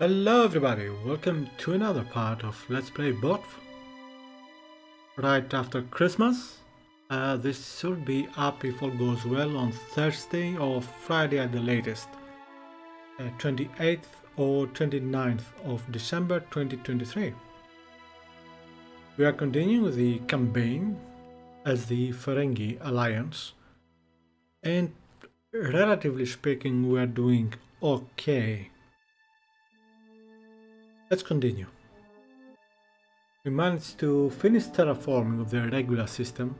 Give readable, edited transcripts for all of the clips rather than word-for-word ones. Hello everybody, welcome to another part of Let's Play BOTF. Right after Christmas, this should be up if all goes well on Thursday or Friday at the latest, 28th or 29th of December 2023. We are continuing the campaign as the Ferengi Alliance, and relatively speaking we are doing okay. Let's continue. We managed to finish terraforming of the regular system,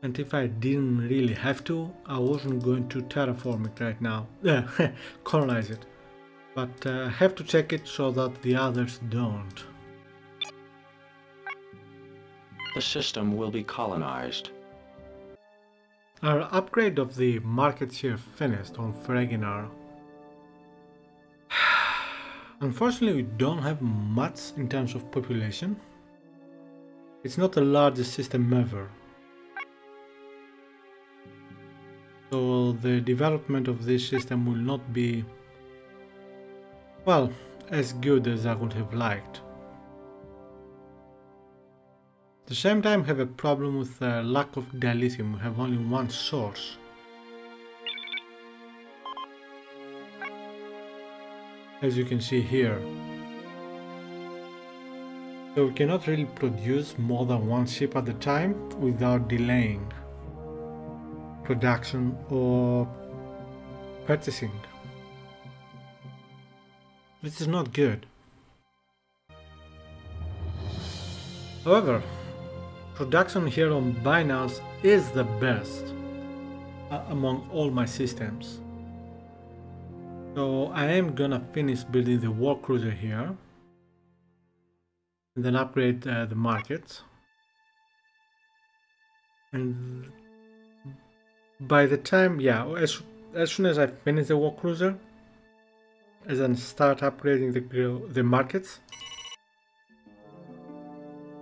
and if I didn't really have to, I wasn't going to terraform it right now, colonize it, but I have to check it so that the others don't. The system will be colonized. Our upgrade of the markets here finished on Ferginar. Unfortunately, we don't have much in terms of population. It's not the largest system ever. So the development of this system will not be, well, as good as I would have liked. At the same time, I have a problem with the lack of dilithium. We have only one source. As you can see here. So we cannot really produce more than one ship at a time without delaying production or purchasing. This is not good. However, production here on Bynals is the best among all my systems. So I am gonna finish building the war cruiser here and then upgrade the markets, and by the time, as soon as I finish the war cruiser and then start upgrading the markets,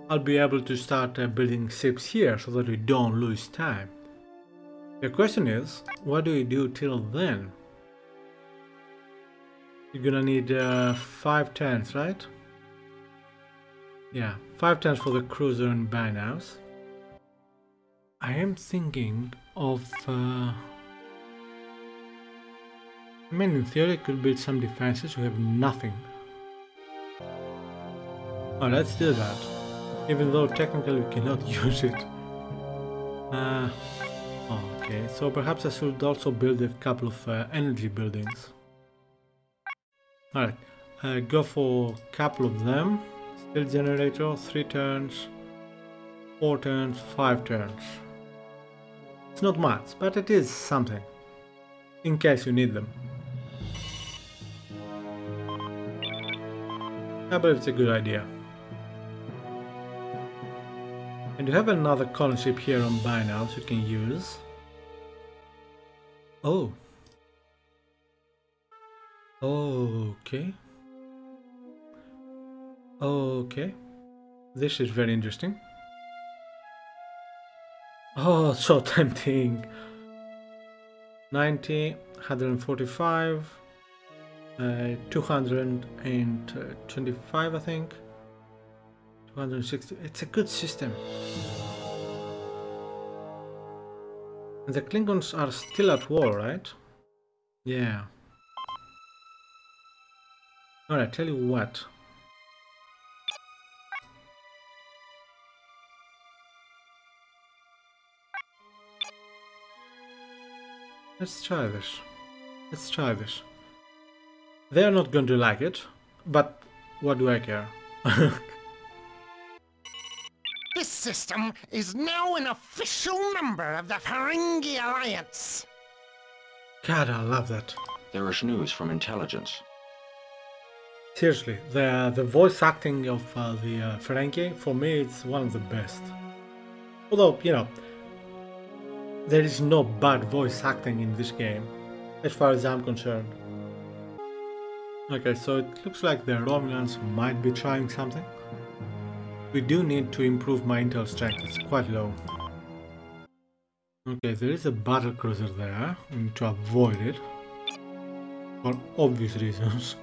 I'll be able to start building ships here so that we don't lose time. The question is, what do we do till then? You're gonna need 5 turns, right? Yeah, 5 turns for the cruiser and Bynals. I am thinking of... I mean, in theory, I could build some defenses. We have nothing. Oh, let's do that. Even though technically we cannot use it. Okay, so perhaps I should also build a couple of energy buildings. Alright, go for a couple of them. Steel generator, 3 turns, 4 turns, 5 turns. It's not much, but it is something, in case you need them. I believe it's a good idea. And you have another colony ship here on Bynals you can use. Oh. Okay, this is very interesting. Oh, so tempting. 90, 145, 225, I think, 260. It's a good system. And the Klingons are still at war, right? Yeah. Alright, tell you what. Let's try this. They're not going to like it, but what do I care? This system is now an official member of the Ferengi Alliance. God, I love that. There is news from intelligence. Seriously, the voice acting of the Ferengi, for me, it's one of the best. Although, you know, there is no bad voice acting in this game, as far as I'm concerned. Okay, so it looks like the Romulans might be trying something. We do need to improve my intel strength, it's quite low. Okay, there is a battlecruiser there, we need to avoid it, for obvious reasons.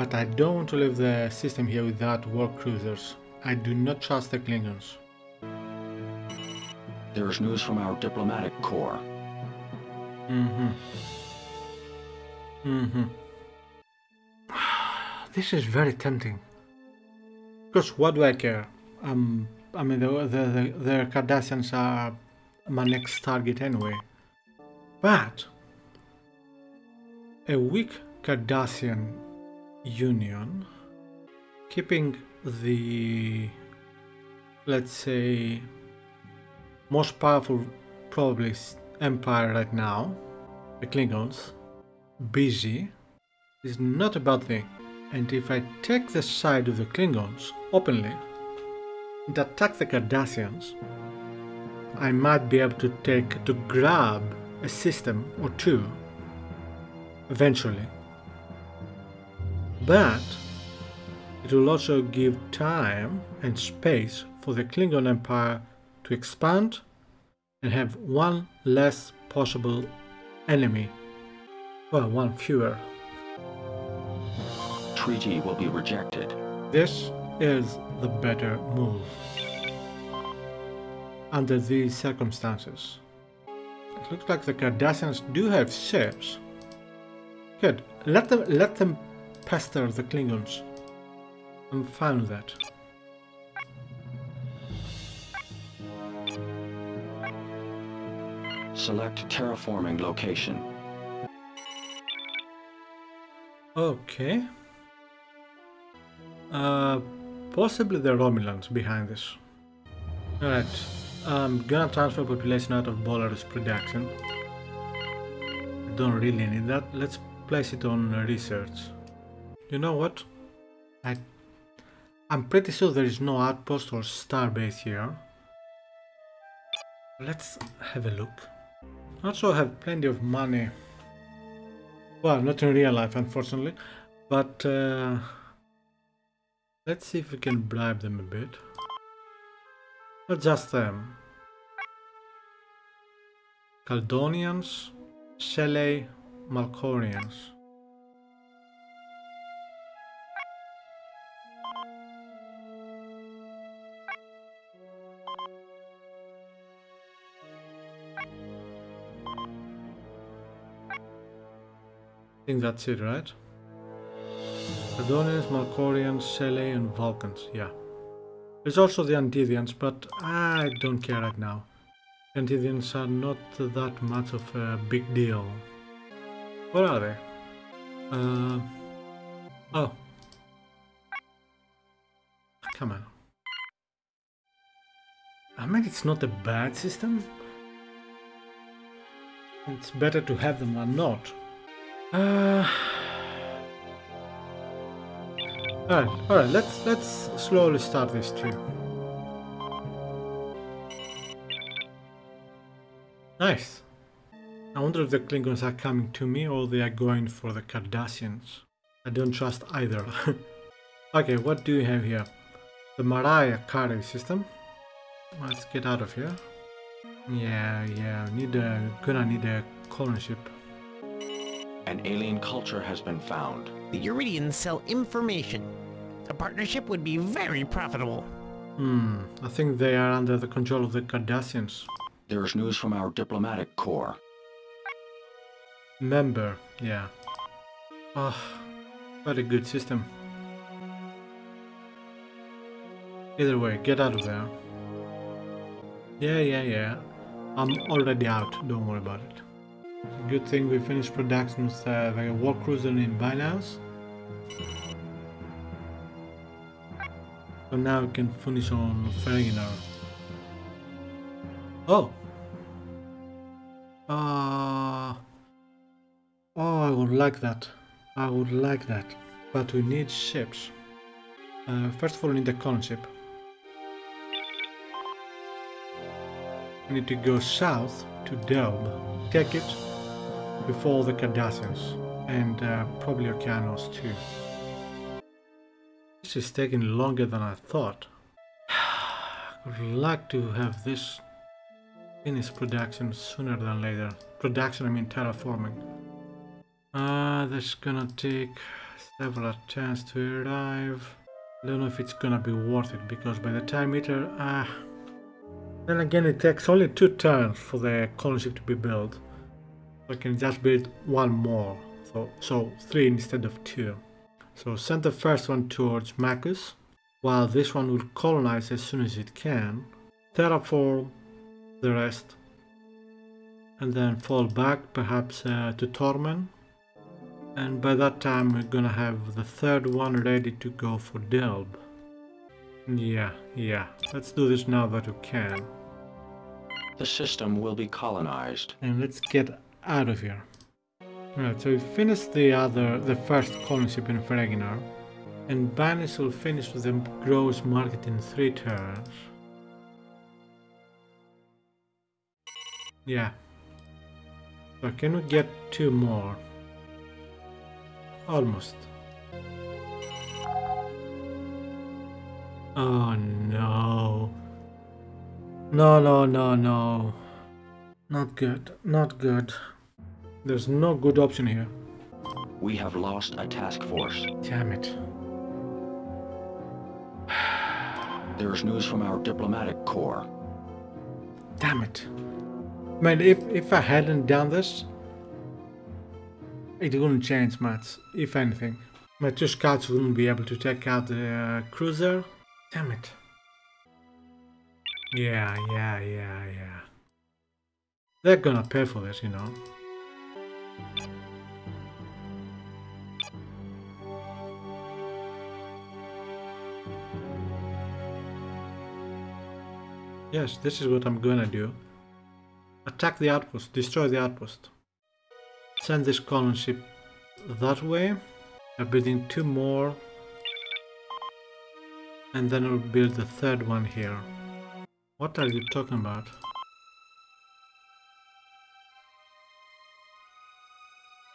but I don't want to leave the system here without war cruisers. I do not trust the Klingons. There's news from our diplomatic corps. This is very tempting. Because what do I care? I mean, the Cardassians are my next target anyway. But a weak Cardassian union, keeping the, let's say, most powerful probably empire right now, the Klingons, busy, is not a bad thing. And if I take the side of the Klingons openly and attack the Cardassians, I might be able to grab a system or two eventually. But it will also give time and space for the Klingon Empire to expand and have one less possible enemy. Well, one fewer. Treaty will be rejected. This is the better move under these circumstances. It looks like the Cardassians do have ships. Good. Let them pester the Klingons. I'm fine with that. Select terraforming location. Okay. Possibly the Romulans behind this. Alright. I'm gonna transfer population out of Bolarus production. Don't really need that. Let's place it on research. You know what? I'm pretty sure there is no outpost or starbase here. Let's have a look. I also have plenty of money. Well, not in real life, unfortunately. But let's see if we can bribe them a bit. Not just them. Caldonians, Shetlek, Malcorians. I think that's it, right? Adonis, Malcorians, Shetlek, and Vulcans, yeah. There's also the Antidians, but I don't care right now. The Antidians are not that much of a big deal. Where are they? Oh. Come on. I mean, it's not a bad system. It's better to have them than not. All right. Let's slowly start this trip. Nice. I wonder if the Klingons are coming to me or they are going for the Cardassians. I don't trust either. Okay, what do we have here? The Mariah Kari system. Let's get out of here. Yeah. Gonna need a colony ship. An alien culture has been found. The Euridians sell information. A partnership would be very profitable. I think they are under the control of the Cardassians. There's news from our diplomatic corps. Member, yeah. What a good system. Either way, get out of there. Yeah. I'm already out, don't worry about it. Good thing we finished production with the war cruiser in Bynals. So now we can finish on Ferginar. I would like that. But we need ships. First of all, we need a colony ship. We need to go south to Derbe. Take it before the Cardassians and probably Oceanos too. This is taking longer than I thought. I would like to have this finish production sooner than later. Production, I mean terraforming. That's gonna take several attempts to arrive. I don't know if it's gonna be worth it, because by the time it then again it takes only 2 turns for the colony to be built. I can just build 1 more, so 3 instead of 2. So send the first one towards Macus, while this one will colonize as soon as it can, terraform the rest, and then fall back perhaps to Torman. And by that time we're gonna have the third one ready to go for Derbe. Yeah, let's do this now that we can. The system will be colonized. And let's get out of here. Alright, so we finished the first colonyship in Ferginar, and Bynals will finish with the gross market in 3 turns. Yeah. So can we get 2 more? Almost. Oh no. No. Not good. There's no good option here. We have lost a task force. Damn it. There's news from our diplomatic corps. Damn it. Man, if I hadn't done this, it wouldn't change much, if anything. My 2 scouts wouldn't be able to take out the cruiser. Damn it. Yeah. They're gonna pay for this, you know. Yes, this is what I'm gonna do. Attack the outpost, destroy the outpost. Send this colony ship that way. I'm building 2 more, and then I'll build the 3rd one here. What are you talking about?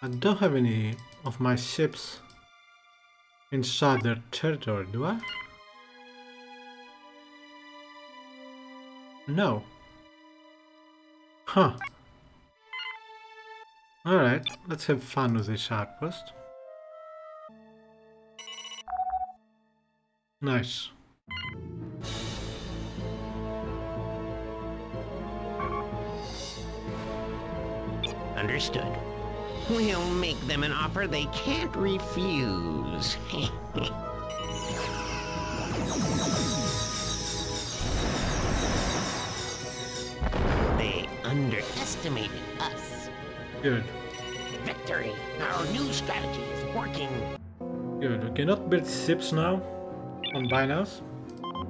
I don't have any of my ships inside their territory, do I? No. Huh. Alright, let's have fun with this outpost. Nice. Understood. We'll make them an offer they can't refuse. They underestimated us. Good. Victory! Our new strategy is working. Good. We cannot build ships now on Bynals. I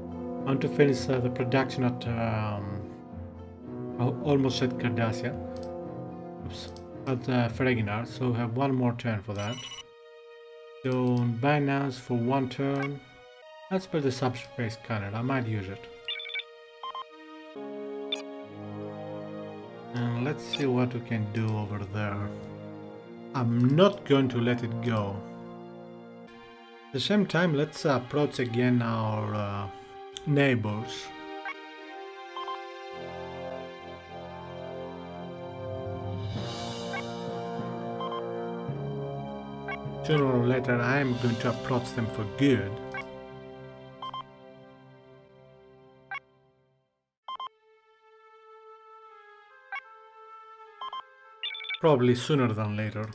want to finish the production at almost at Cardassia. Oops. At Ferginar, so we have 1 more turn for that. So Binance for 1 turn. Let's build the subspace scanner, I might use it. And let's see what we can do over there. I'm not going to let it go. At the same time, let's approach again our neighbors. Sooner or later, I am going to approach them for good. Probably sooner than later.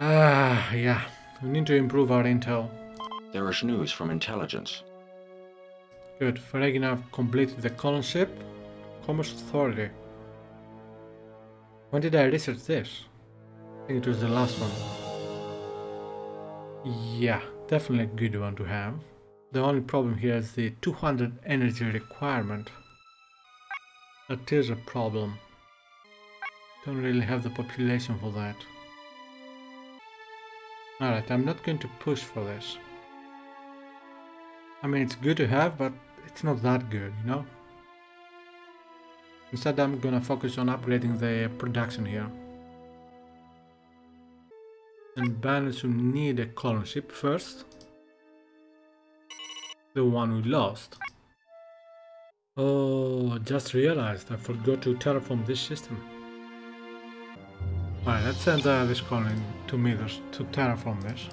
Yeah, we need to improve our intel. There is news from intelligence. Good, Ferengi have completed the colonship. Commerce Authority. When did I research this? I think it was the last one. Yeah, definitely a good one to have. The only problem here is the 200 energy requirement. That is a problem. Don't really have the population for that. Alright, I'm not going to push for this. I mean, it's good to have, but it's not that good, you know? Instead, I'm gonna focus on upgrading the production here. And Bynals will need a colony ship first. The one we lost. Oh, just realized I forgot to terraform this system. Alright, let's send this colony 2 meters to terraform this.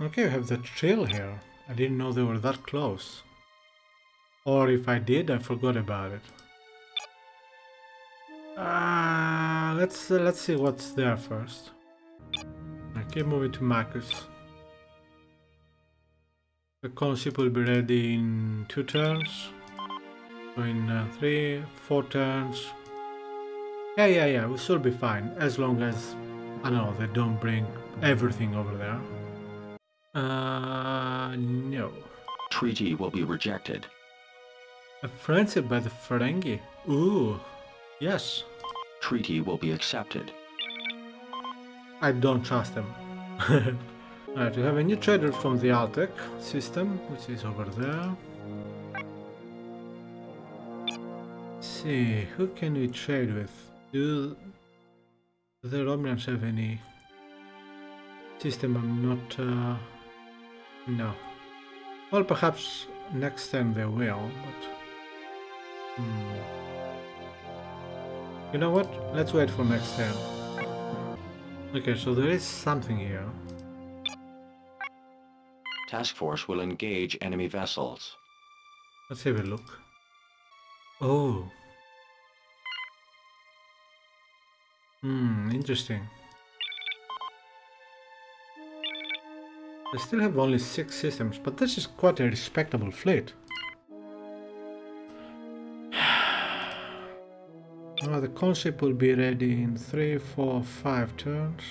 Okay, we have the Trill here. I didn't know they were that close. Or if I did, I forgot about it. Let's see what's there first. Okay, moving to Macus. The concept will be ready in 2 turns. So in 3, 4 turns. Yeah, we should be fine. As long as, I don't know, they don't bring everything over there. No. Treaty will be rejected. A friendship by the Ferengi. Ooh, yes. Treaty will be accepted. I don't trust them. Alright, we have a new trader from the Altec system, which is over there. Let's see, who can we trade with? Do the Romulans have any system? I'm not... no. Well, perhaps next time they will, but... You know what? Let's wait for next time. Okay, so there is something here. Task force will engage enemy vessels. Let's have a look. Oh. Interesting. I still have only 6 systems, but this is quite a respectable fleet. Now the concept will be ready in 3, 4, 5 turns.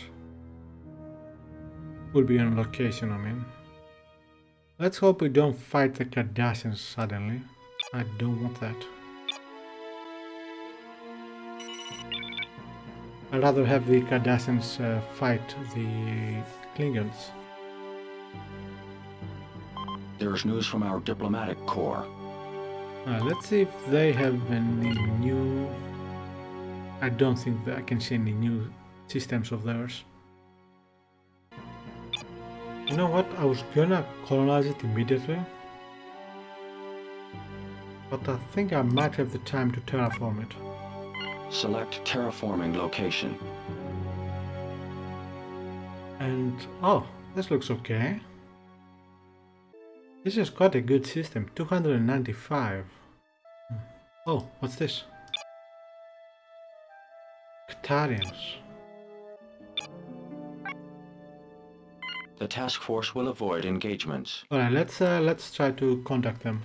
Will be on location, I mean. Let's hope we don't fight the Cardassians suddenly. I don't want that. I'd rather have the Cardassians fight the Klingons. There's news from our diplomatic corps. Let's see if they have any new... I don't think that I can see any new systems of theirs. You know what, I was gonna colonize it immediately, but I think I might have the time to terraform it. Select terraforming location. And, oh, this looks okay. This is quite a good system, 295. Oh, what's this? Cardassians. The task force will avoid engagements. Alright, let's try to contact them.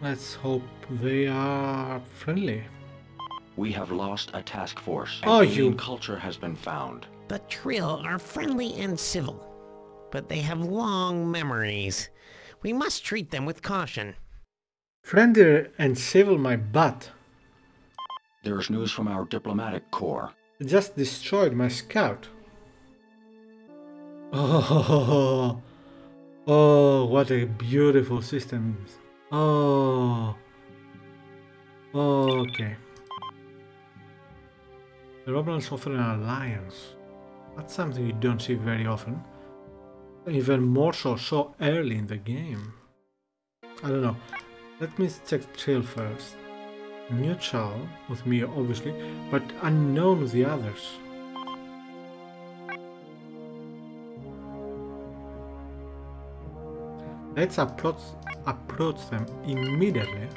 Let's hope they are friendly. We have lost a task force. Oh, you culture has been found. The Trill are friendly and civil, but they have long memories. We must treat them with caution. Friendly and civil, my butt. There's news from our diplomatic corps. It just destroyed my scout. Oh, what a beautiful system. Okay. The Romulans offer an alliance. That's something you don't see very often. Even more so early in the game. I don't know. Let me check Trill first. Neutral with me, obviously, but unknown with the others. Let's approach them immediately.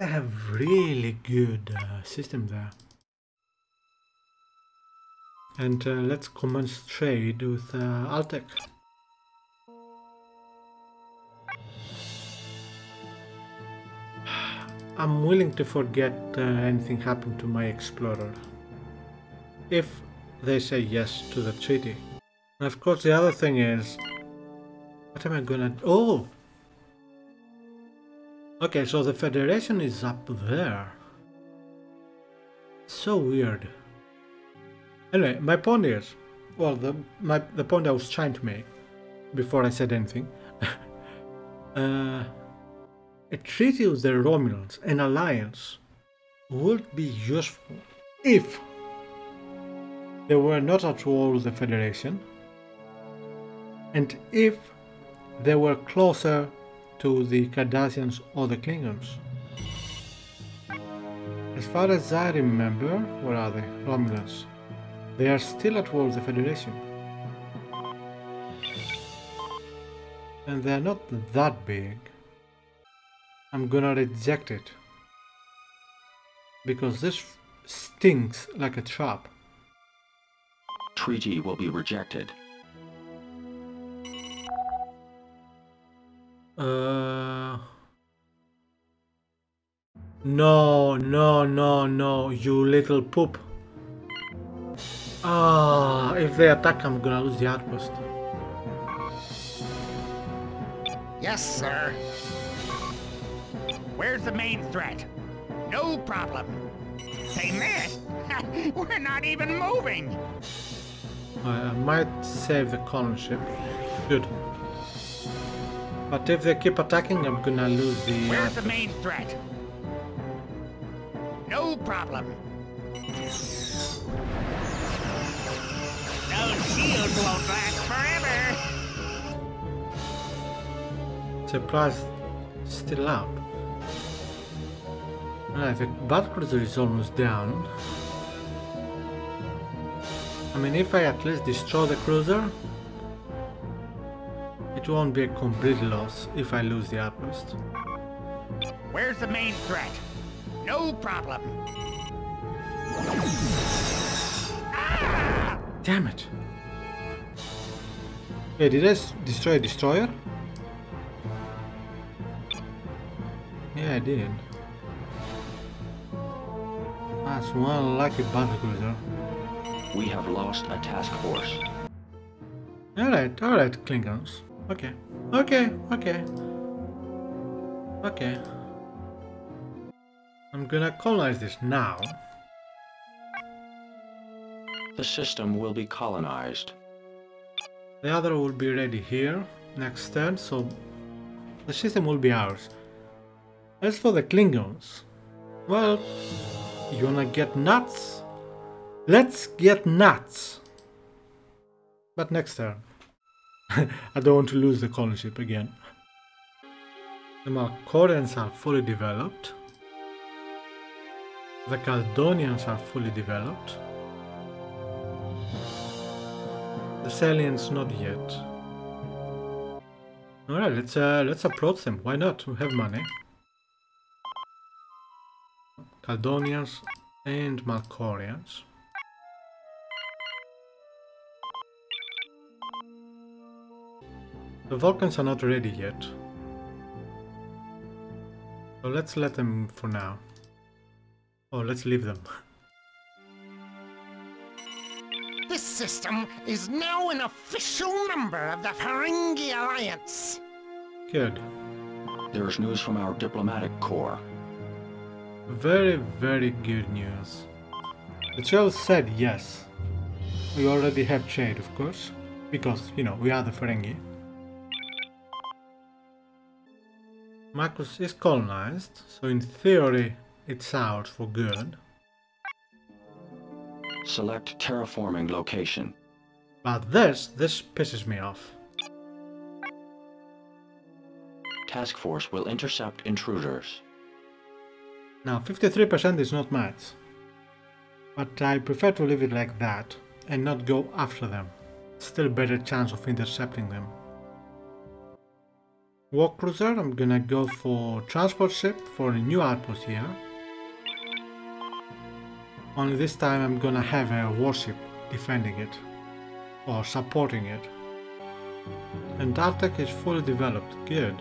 They have really good system there. And let's commence trade with Altec. I'm willing to forget anything happened to my explorer, if they say yes to the treaty. And of course the other thing is, what am I gonna... Oh! Okay, so the Federation is up there. So weird. Anyway, my point is, well, the point I was trying to make, before I said anything, a treaty with the Romulans, an alliance, would be useful if they were not at war with the Federation, and if they were closer to the Cardassians or the Klingons. As far as I remember, where are they? Romulans. They are still at war with the Federation. And they are not that big. I'm gonna reject it. Because this stinks like a trap. Treaty will be rejected. No, no, no, no, you little poop. Ah, if they attack, I'm gonna lose the outpost. Yes, sir. Where's the main threat? No problem. They missed. We're not even moving. I might save the colony ship. Good. But if they keep attacking, I'm gonna lose the... Where's the main threat? No problem. Those shields won't last forever. Surprise, still up. Alright, the battlecruiser is almost down. I mean, if I at least destroy the cruiser, it won't be a complete loss if I lose the outpost. Where's the main threat? No problem. Ah! Damn it. Hey, did I destroy a destroyer? Yeah, I did. That's one lucky battlecruiser. We have lost a task force. Alright, Klingons. Okay. I'm gonna colonize this now. The system will be colonized. The other will be ready here next turn, so the system will be ours. As for the Klingons, well, you wanna get nuts? Let's get nuts! But next turn. I don't want to lose the colony ship again. The Malcorians are fully developed. The Caldonians are fully developed. The Salians not yet. Alright, let's approach them. Why not? We have money. Caldonians and Malcorians. The Vulcans are not ready yet, so let's let them for now. Oh, let's leave them. This system is now an official member of the Ferengi Alliance. Good. There's news from our diplomatic corps. Very, very good news. The Trill said yes. We already have trade, of course, because, you know, we are the Ferengi. Macus is colonized, so in theory it's out for good. Select terraforming location. But this pisses me off. Task force will intercept intruders. Now 53% is not much, but I prefer to leave it like that and not go after them. Still better chance of intercepting them. War cruiser, I'm gonna go for transport ship for a new outpost here. Only this time I'm gonna have a warship defending it or supporting it. And Altec is fully developed, good.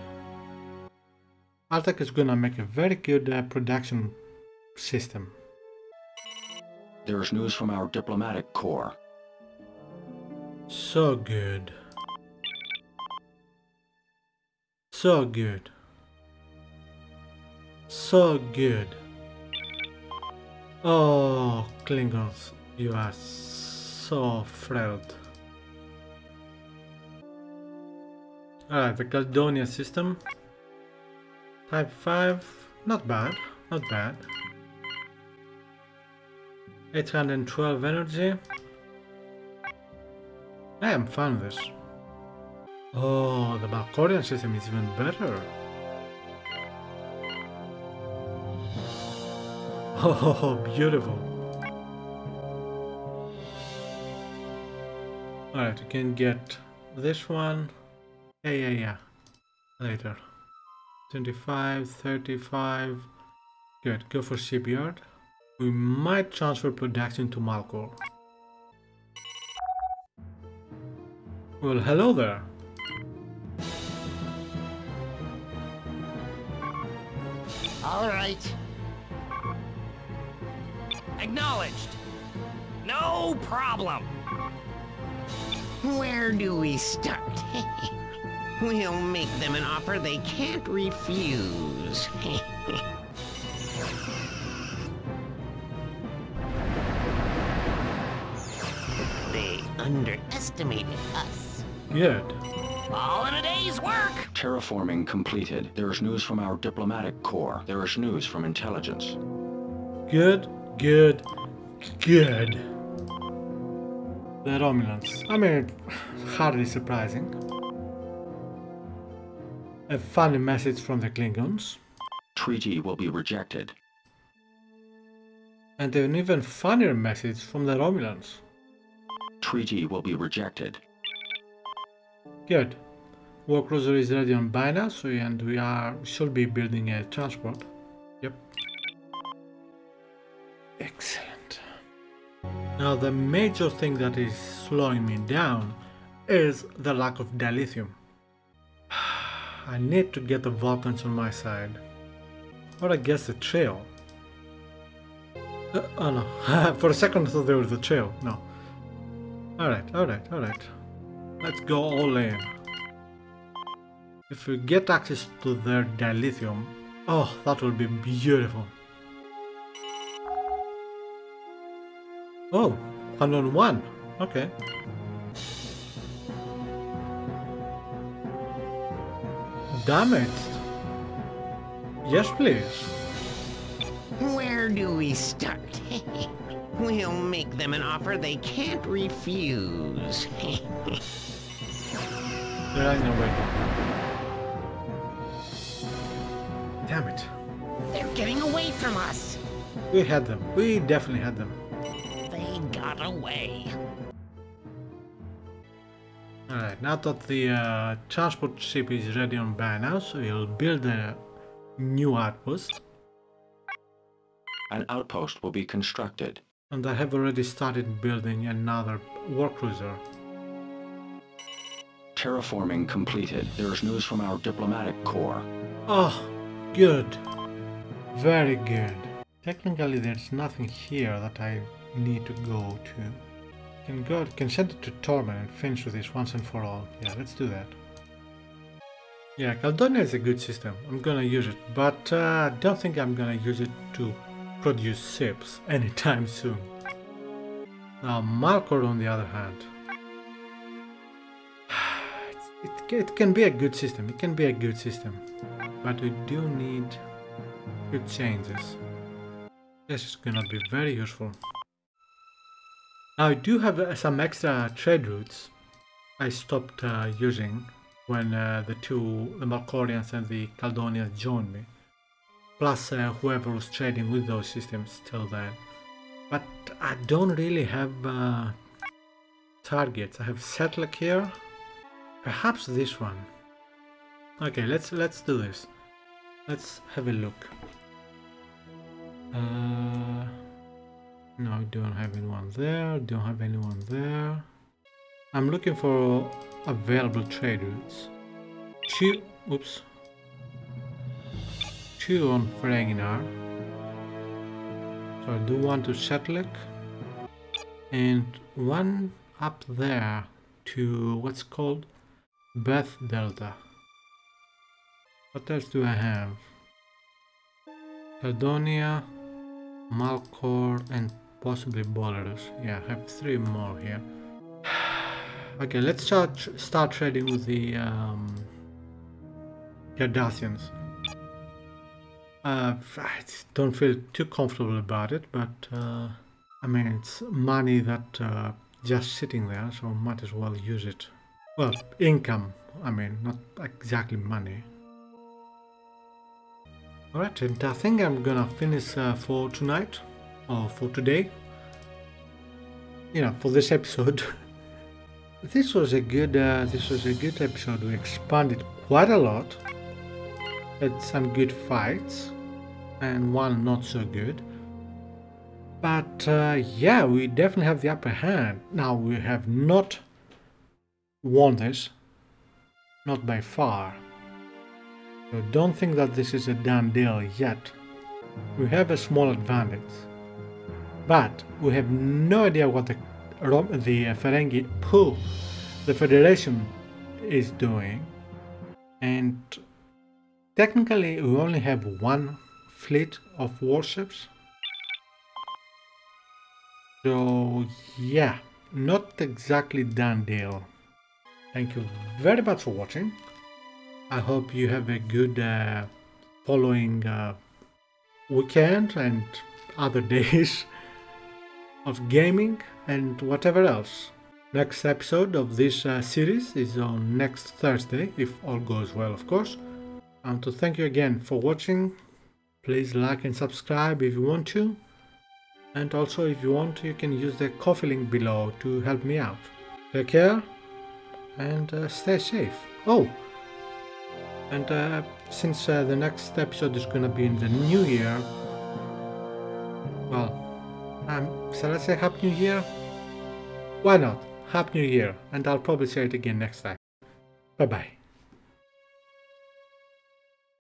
Altec is gonna make a very good production system. There's news from our diplomatic corps. So good. So good. So good. Oh, Klingons, you are so frailed. Alright, the Caldonia system. Type 5, not bad, not bad. 812 energy. I am fine with this. Oh, the Malcorian system is even better. Oh, beautiful. Alright, you can get this one. Yeah. Later. 25, 35. Good, go for shipyard. We might transfer production to Malcor. Well, hello there. All right. Acknowledged. No problem. Where do we start? We'll make them an offer they can't refuse. They underestimated us. Good. All in a day's work. Terraforming completed. There is news from our diplomatic corps. There is news from intelligence. Good. The Romulans. I mean, hardly surprising. A funny message from the Klingons. Treaty will be rejected. And an even funnier message from the Romulans. Treaty will be rejected. Good. War cruiser is ready on Binance, and we should be building a transport. Yep. Excellent. Now the major thing that is slowing me down is the lack of dilithium. I need to get the Vulcans on my side. Or I guess the Trill. Oh no, for a second I thought they were the Trill. No. Alright. Let's go all in. If we get access to their dilithium, oh, that will be beautiful. Oh, one-on-one. Okay. Damaged. Yes, please. Where do we start? We'll make them an offer they can't refuse. They're on their way. Damn it. They're getting away from us. We had them. We definitely had them. Away. Alright, now that the transport ship is ready on Bynals, we'll build a new outpost. An outpost will be constructed. And I have already started building another warcruiser. Terraforming completed. There is news from our diplomatic corps. Oh, good. Very good. Technically, there's nothing here that I need to go to. Can send it to Torman and finish with this once and for all. Yeah, let's do that. Yeah, Caldonia is a good system. I'm gonna use it, but I don't think I'm gonna use it to produce ships anytime soon. Now Malcor, on the other hand, it can be a good system. It can be a good system, but we do need good changes. This is gonna be very useful. Now, I do have some extra trade routes I stopped using when the Malcorians and the Caldonians joined me, plus whoever was trading with those systems till then. But I don't really have targets. I have Shetlek here, perhaps this one. Okay, let's do this. Let's have a look. No, don't have anyone there, don't have anyone there. I'm looking for available trade routes. Two on Ferginar. So I do one to Shetlek. And one up there to what's called Beth Delta. What else do I have? Caledonia, Malcor, and possibly Bolarus. Yeah, I have three more here. Okay, let's start trading with the Cardassians. I don't feel too comfortable about it, but I mean, it's money that just sitting there, so might as well use it. Well, income, I mean, not exactly money. Alright, and I think I'm gonna finish for tonight, or for today. You know, for this episode. This was a good episode. We expanded quite a lot. Had some good fights, and one not so good. But yeah, we definitely have the upper hand. Now, we have not won this, not by far. So don't think that this is a done deal yet. We have a small advantage. But we have no idea what the Federation is doing. And technically we only have one fleet of warships. So yeah, not exactly done deal. Thank you very much for watching. I hope you have a good following weekend and other days of gaming and whatever else. Next episode of this series is on next Thursday, if all goes well, of course. And to thank you again for watching, please like and subscribe if you want to. And also, if you want, you can use the coffee link below to help me out. Take care and stay safe. Oh! And since the next episode is gonna be in the new year, well, shall I say Happy New Year? Why not? Happy New Year, and I'll probably say it again next time. Bye bye.